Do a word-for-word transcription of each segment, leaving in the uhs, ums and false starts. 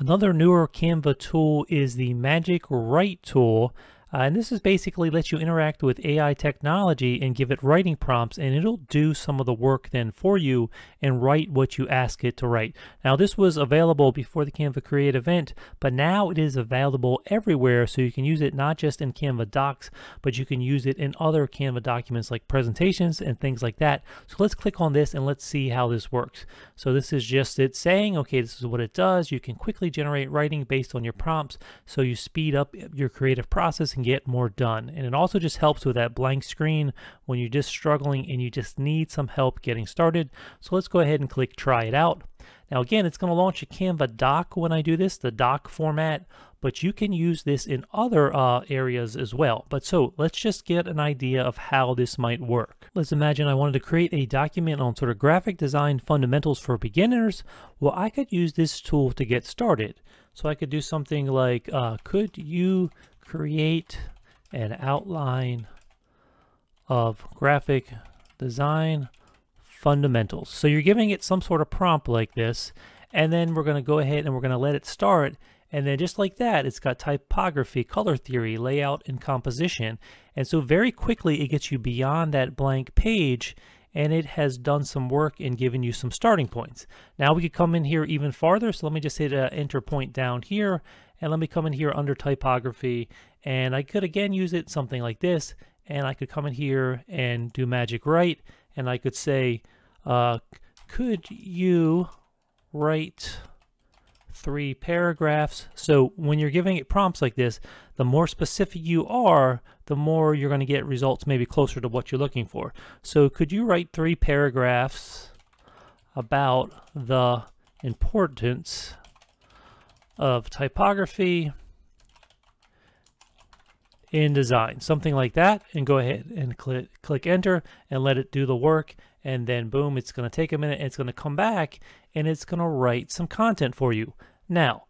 Another newer Canva tool is the Magic Write tool. Uh, and this is basically lets you interact with A I technology and give it writing prompts, and it'll do some of the work then for you and write what you ask it to write. Now this was available before the Canva Create event, but now it is available everywhere, so you can use it not just in Canva Docs, but you can use it in other Canva documents like presentations and things like that. So let's click on this and let's see how this works. So this is just it saying, okay, this is what it does. You can quickly generate writing based on your prompts, so you speed up your creative process and get more done. And it also just helps with that blank screen when you're just struggling and you just need some help getting started. So let's go ahead and click try it out. Now again, it's going to launch a Canva doc when I do this, the doc format, but you can use this in other uh, areas as well. But so let's just get an idea of how this might work. Let's imagine I wanted to create a document on sort of graphic design fundamentals for beginners. Well, I could use this tool to get started. So I could do something like, uh, could you create an outline of graphic design fundamentals? So you're giving it some sort of prompt like this, and then we're going to go ahead and we're going to let it start. And then just like that, it's got typography, color theory, layout, and composition. And so very quickly, it gets you beyond that blank page, and it has done some work and given you some starting points. Now we could come in here even farther. So let me just hit uh, enter point down here, and let me come in here under typography, and I could again use it something like this, and I could come in here and do Magic Write, and I could say, uh, could you write three paragraphs? So when you're giving it prompts like this, the more specific you are, the more you're going to get results maybe closer to what you're looking for. So could you write three paragraphs about the importance of typography in design, something like that, and go ahead and click, click enter and let it do the work. And then boom, it's going to take a minute and it's going to come back and it's going to write some content for you. Now,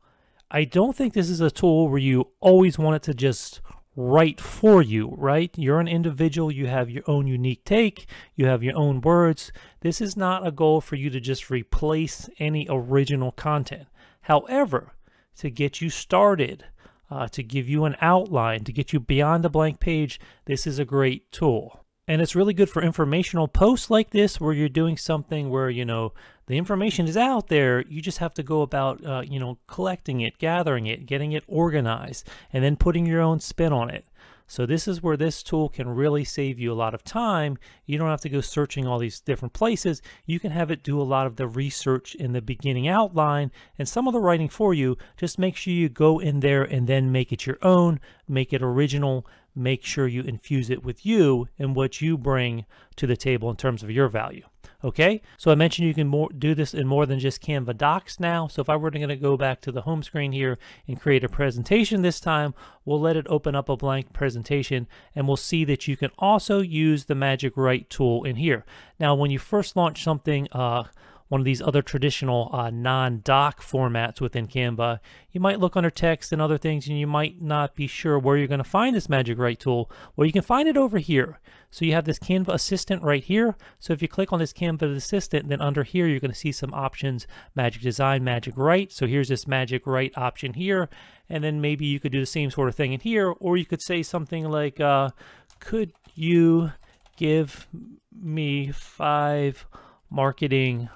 I don't think this is a tool where you always want it to just write for you, right? You're an individual, you have your own unique take, you have your own words. This is not a goal for you to just replace any original content. However, to get you started, uh, to give you an outline, to get you beyond the blank page, this is a great tool. And it's really good for informational posts like this, where you're doing something where, you know, the information is out there. You just have to go about, uh, you know, collecting it, gathering it, getting it organized, and then putting your own spin on it. So this is where this tool can really save you a lot of time. You don't have to go searching all these different places. You can have it do a lot of the research in the beginning outline and some of the writing for you. Just make sure you go in there and then make it your own, make it original, make sure you infuse it with you and what you bring to the table in terms of your value. Okay, so I mentioned you can more, do this in more than just Canva Docs now. So if I were going to go back to the home screen here and create a presentation this time, we'll let it open up a blank presentation, and we'll see that you can also use the Magic Write tool in here. Now, when you first launch something, uh, one of these other traditional uh, non-doc formats within Canva, you might look under text and other things, and you might not be sure where you're going to find this Magic Write tool. Well, you can find it over here. So you have this Canva Assistant right here. So if you click on this Canva Assistant, then under here, you're going to see some options, Magic Design, Magic Write. So here's this Magic Write option here. And then maybe you could do the same sort of thing in here, or you could say something like, uh, could you give me five marketing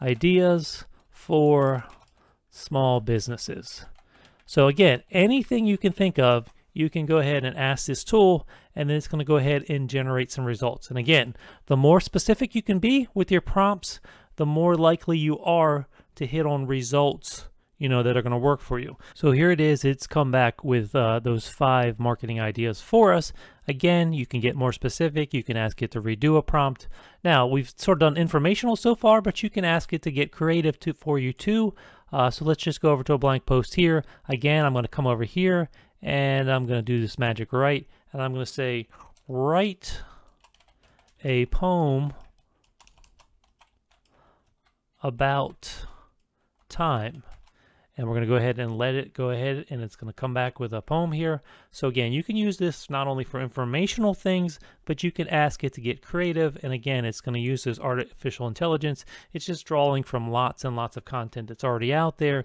ideas for small businesses? So again, anything you can think of, you can go ahead and ask this tool, and then it's going to go ahead and generate some results. And again, the more specific you can be with your prompts, the more likely you are to hit on results, you know, that are going to work for you. So here it is. It's come back with uh, those five marketing ideas for us. Again, you can get more specific. You can ask it to redo a prompt. Now, we've sort of done informational so far, but you can ask it to get creative to, for you too. Uh, so let's just go over to a blank post here. Again, I'm going to come over here, and I'm going to do this Magic Write, and I'm going to say, write a poem about time. And we're going to go ahead and let it go ahead, and it's going to come back with a poem here. So again, you can use this not only for informational things, but you can ask it to get creative. And again, it's going to use this artificial intelligence. It's just drawing from lots and lots of content that's already out there.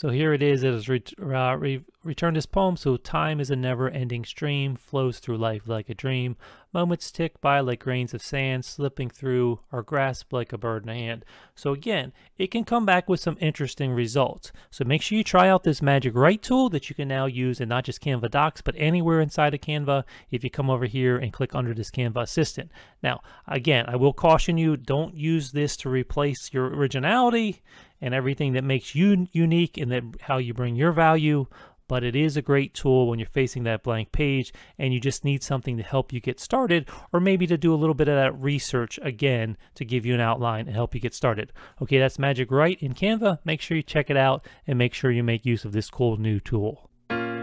So here it is, it has re uh, re returned this poem. So time is a never-ending stream, flows through life like a dream. Moments tick by like grains of sand, slipping through our grasp like a bird in a hand. So again, it can come back with some interesting results. So make sure you try out this Magic Write tool that you can now use in not just Canva Docs, but anywhere inside of Canva if you come over here and click under this Canva Assistant. Now, again, I will caution you, don't use this to replace your originality and everything that makes you unique and that how you bring your value, but it is a great tool when you're facing that blank page and you just need something to help you get started, or maybe to do a little bit of that research again to give you an outline and help you get started. Okay, that's Magic Write in Canva. Make sure you check it out and make sure you make use of this cool new tool.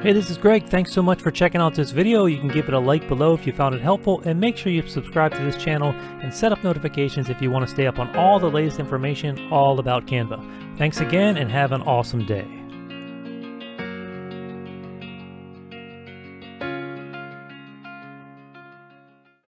Hey, this is Greg. Thanks so much for checking out this video. You can give it a like below if you found it helpful, and make sure you subscribe to this channel and set up notifications if you want to stay up on all the latest information all about Canva. Thanks again and have an awesome day.